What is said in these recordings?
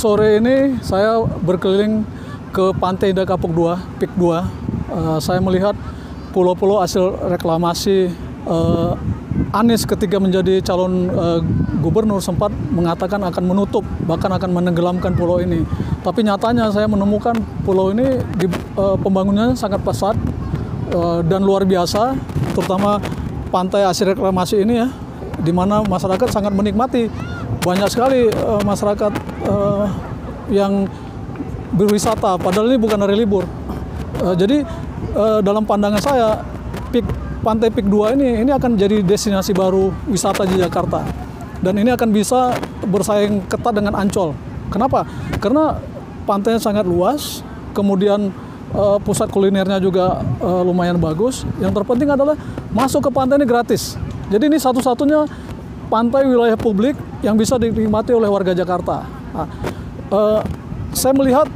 Sore ini saya berkeliling ke Pantai Indah Kapuk 2, Pik 2. Saya melihat pulau-pulau hasil reklamasi. Anies ketika menjadi calon gubernur sempat mengatakan akan menutup, bahkan akan menenggelamkan pulau ini. Tapi nyatanya saya menemukan pulau ini pembangunannya sangat pesat dan luar biasa, terutama pantai hasil reklamasi ini ya, di mana masyarakat sangat menikmati. Banyak sekali masyarakat yang berwisata, padahal ini bukan hari libur. Jadi dalam pandangan saya, Pantai Pik 2 ini akan jadi destinasi baru wisata di Jakarta. Dan ini akan bisa bersaing ketat dengan Ancol. Kenapa? Karena pantainya sangat luas, kemudian pusat kulinernya juga lumayan bagus. Yang terpenting adalah masuk ke pantai ini gratis. Jadi ini satu-satunya pantai wilayah publik yang bisa dinikmati oleh warga Jakarta. Nah, saya melihat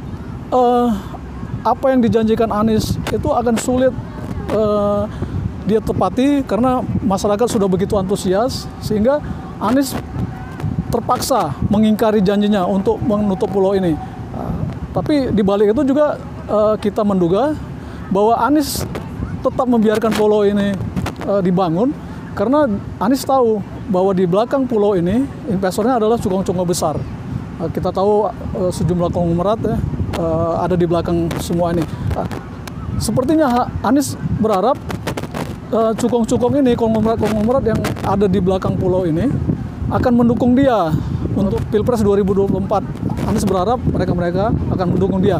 apa yang dijanjikan Anies itu akan sulit dia tepati karena masyarakat sudah begitu antusias, sehingga Anies terpaksa mengingkari janjinya untuk menutup pulau ini. Tapi di balik itu juga kita menduga bahwa Anies tetap membiarkan pulau ini dibangun karena Anies tahu bahwa di belakang pulau ini investornya adalah cungkup-cungkup besar. Kita tahu sejumlah konglomerat ya, ada di belakang semua ini. Sepertinya Anies berharap cungkup-cungkup ini, konglomerat-konglomerat yang ada di belakang pulau ini akan mendukung dia untuk Pilpres 2024. Anies berharap mereka-mereka akan mendukung dia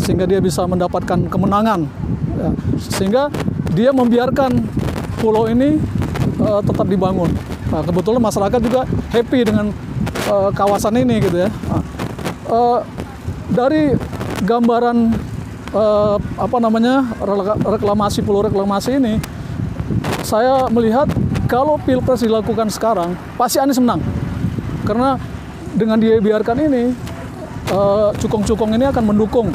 sehingga dia bisa mendapatkan kemenangan. Sehingga dia membiarkan pulau ini tetap dibangun. Nah, kebetulan masyarakat juga happy dengan kawasan ini gitu ya. Dari gambaran reklamasi, pulau reklamasi ini, saya melihat kalau Pilpres dilakukan sekarang pasti Anies menang. Karena dengan dia biarkan ini, cukong-cukong ini akan mendukung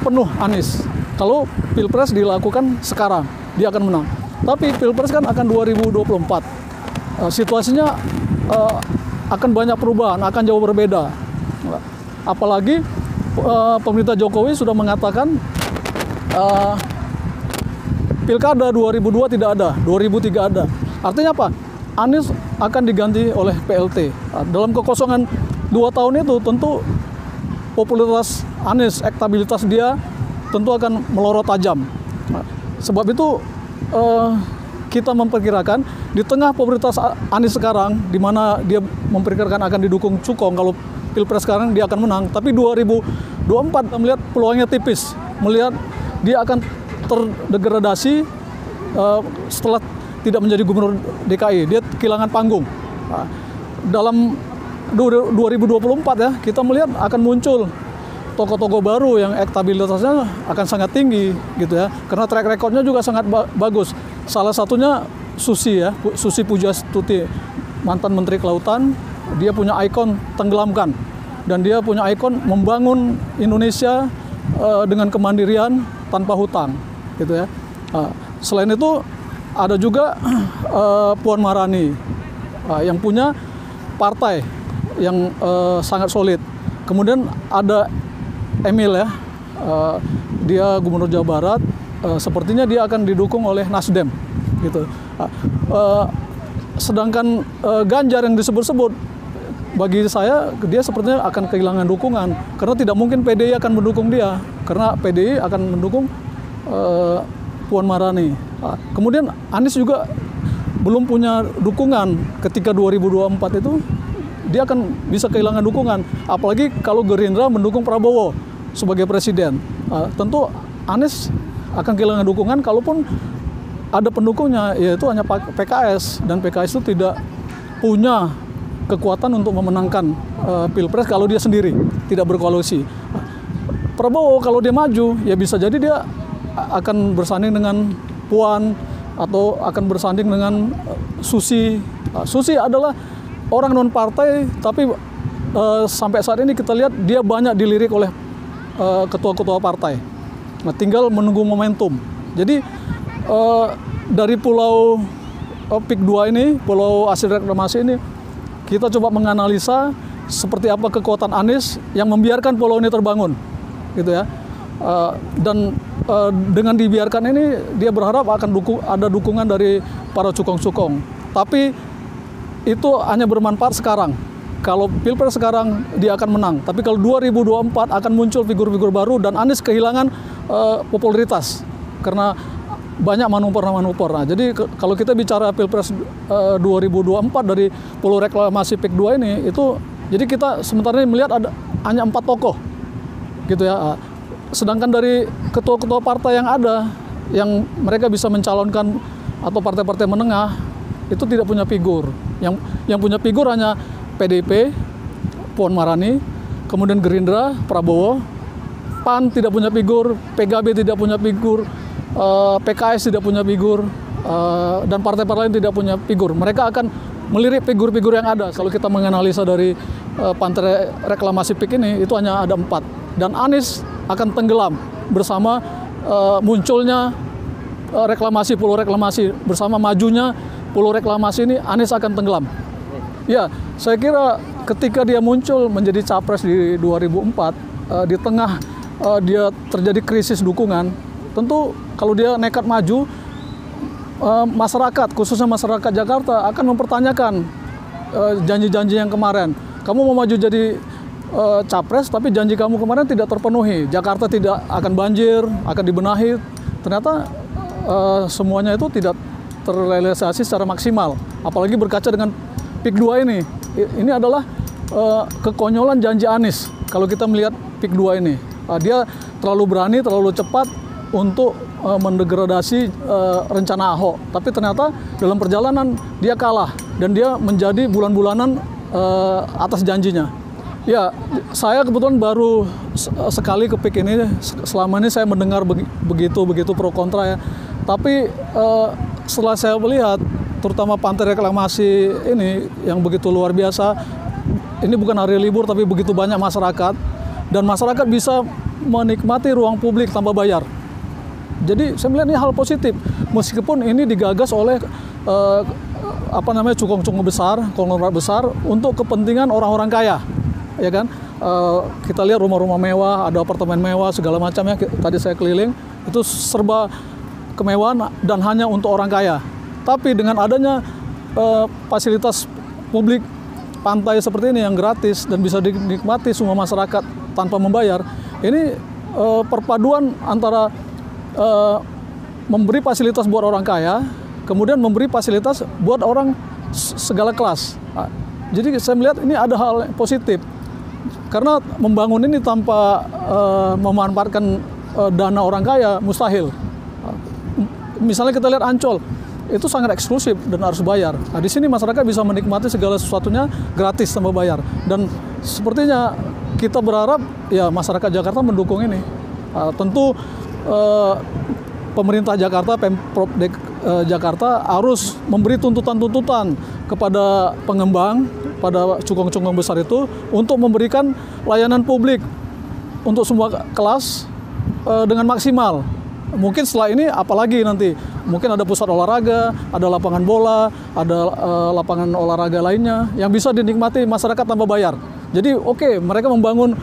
penuh Anies. Kalau Pilpres dilakukan sekarang, dia akan menang. Tapi Pilpres kan akan 2024. Situasinya akan banyak perubahan, akan jauh berbeda. Apalagi pemerintah Jokowi sudah mengatakan pilkada 2002 tidak ada, 2003 ada. Artinya apa? Anies akan diganti oleh PLT. Dalam kekosongan 2 tahun itu tentu popularitas Anies, elektabilitas dia tentu akan melorot tajam. Sebab itu kita memperkirakan di tengah pemerintah Anies sekarang, di mana dia memperkirakan akan didukung cukong, kalau Pilpres sekarang dia akan menang, tapi 2024 melihat peluangnya tipis, melihat dia akan terdegradasi setelah tidak menjadi gubernur DKI, dia kehilangan panggung. Dalam 2024 ya, kita melihat akan muncul tokoh-tokoh baru yang elektabilitasnya akan sangat tinggi gitu ya, karena track recordnya juga sangat bagus. Salah satunya Susi ya, Susi Pujastuti, mantan Menteri Kelautan. Dia punya ikon tenggelamkan dan dia punya ikon membangun Indonesia dengan kemandirian tanpa hutang gitu ya. Selain itu ada juga Puan Maharani yang punya partai yang sangat solid. Kemudian ada Emil ya, dia gubernur Jawa Barat, sepertinya dia akan didukung oleh Nasdem, gitu. Sedangkan Ganjar yang disebut-sebut, bagi saya dia sepertinya akan kehilangan dukungan, karena tidak mungkin PDI akan mendukung dia, karena PDI akan mendukung Puan Maharani. Kemudian Anies juga belum punya dukungan ketika 2024 itu, dia akan bisa kehilangan dukungan, apalagi kalau Gerindra mendukung Prabowo sebagai presiden. Tentu Anies akan kehilangan dukungan, kalaupun ada pendukungnya, yaitu hanya PKS, dan PKS itu tidak punya kekuatan untuk memenangkan Pilpres kalau dia sendiri tidak berkoalisi. Prabowo kalau dia maju, ya bisa jadi dia akan bersanding dengan Puan atau akan bersanding dengan Susi. Susi adalah orang non-partai, tapi sampai saat ini kita lihat dia banyak dilirik oleh ketua-ketua partai. Nah, tinggal menunggu momentum. Jadi dari pulau PIK 2 ini, pulau hasil reklamasi ini, kita coba menganalisa seperti apa kekuatan Anies yang membiarkan pulau ini terbangun, gitu ya. Dan dengan dibiarkan ini, dia berharap akan ada dukungan dari para cukong-cukong. Tapi itu hanya bermanfaat sekarang. Kalau pilpres sekarang dia akan menang, tapi kalau 2024 akan muncul figur-figur baru dan Anies kehilangan popularitas karena banyak manuver-manuver. Nah, jadi kalau kita bicara Pilpres 2024 dari pulau reklamasi PIK 2 ini, itu jadi kita sementara ini melihat ada hanya 4 tokoh, gitu ya. Sedangkan dari ketua-ketua partai yang ada, yang mereka bisa mencalonkan atau partai-partai menengah itu tidak punya figur. Yang punya figur hanya PDIP, Puan Maharani, kemudian Gerindra, Prabowo. PAN tidak punya figur, PKB tidak punya figur, PKS tidak punya figur, dan partai-partai lain tidak punya figur. Mereka akan melirik figur-figur yang ada. Kalau kita menganalisa dari pantai reklamasi PIK ini, itu hanya ada 4. Dan Anies akan tenggelam bersama munculnya reklamasi, pulau reklamasi. Bersama majunya pulau reklamasi ini, Anies akan tenggelam. Ya, saya kira ketika dia muncul menjadi capres di 2004, di tengah dia terjadi krisis dukungan, tentu kalau dia nekat maju, masyarakat, khususnya masyarakat Jakarta, akan mempertanyakan janji-janji yang kemarin. Kamu mau maju jadi capres, tapi janji kamu kemarin tidak terpenuhi. Jakarta tidak akan banjir, akan dibenahi. Ternyata semuanya itu tidak terrealisasi secara maksimal. Apalagi berkaca dengan PIK 2 ini. Ini adalah kekonyolan janji Anies kalau kita melihat PIK 2 ini. Dia terlalu berani, terlalu cepat untuk mendegradasi rencana Ahok, tapi ternyata dalam perjalanan dia kalah dan dia menjadi bulan-bulanan atas janjinya. Ya, saya kebetulan baru sekali ke PIK ini. Selama ini saya mendengar begitu pro kontra ya. Tapi setelah saya melihat, terutama pantai reklamasi ini yang begitu luar biasa, ini bukan hari libur tapi begitu banyak masyarakat dan masyarakat bisa menikmati ruang publik tanpa bayar. Jadi saya melihat ini hal positif, meskipun ini digagas oleh cukong-cukong besar, konglomerat besar untuk kepentingan orang-orang kaya, ya kan? Kita lihat rumah-rumah mewah, ada apartemen mewah, segala macam ya. Tadi saya keliling, itu serba kemewahan dan hanya untuk orang kaya. Tapi dengan adanya fasilitas publik pantai seperti ini yang gratis dan bisa dinikmati semua masyarakat tanpa membayar, ini perpaduan antara memberi fasilitas buat orang kaya, kemudian memberi fasilitas buat orang segala kelas. Nah, jadi saya melihat ini ada hal positif karena membangun ini tanpa memanfaatkan dana orang kaya mustahil. Misalnya kita lihat Ancol, itu sangat eksklusif dan harus bayar. Nah, di sini masyarakat bisa menikmati segala sesuatunya gratis tanpa bayar. Dan sepertinya kita berharap ya masyarakat Jakarta mendukung ini. Tentu pemerintah Jakarta, Pemprov Jakarta harus memberi tuntutan-tuntutan kepada pengembang, pada cukong-cukong besar itu untuk memberikan layanan publik untuk semua kelas dengan maksimal. Mungkin setelah ini apalagi nanti, mungkin ada pusat olahraga, ada lapangan bola, ada lapangan olahraga lainnya yang bisa dinikmati masyarakat tanpa bayar. Jadi oke, mereka membangun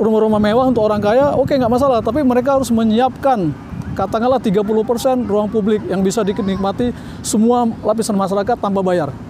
rumah-rumah mewah untuk orang kaya, oke, nggak masalah. Tapi mereka harus menyiapkan, katakanlah 30% ruang publik yang bisa dinikmati semua lapisan masyarakat tanpa bayar.